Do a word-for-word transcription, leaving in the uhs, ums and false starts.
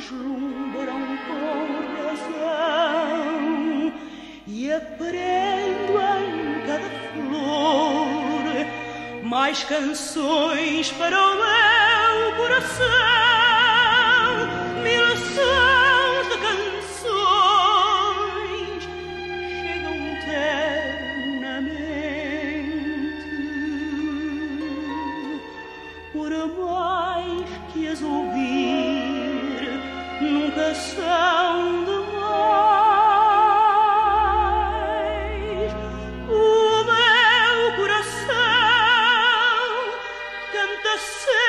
deslumbra un corazón e aprendo em cada flor mais canções para o meu coração, mil sons de canções chegam eternamente por mais que as ouvi. Nunca são demais. O meu coração canta sempre.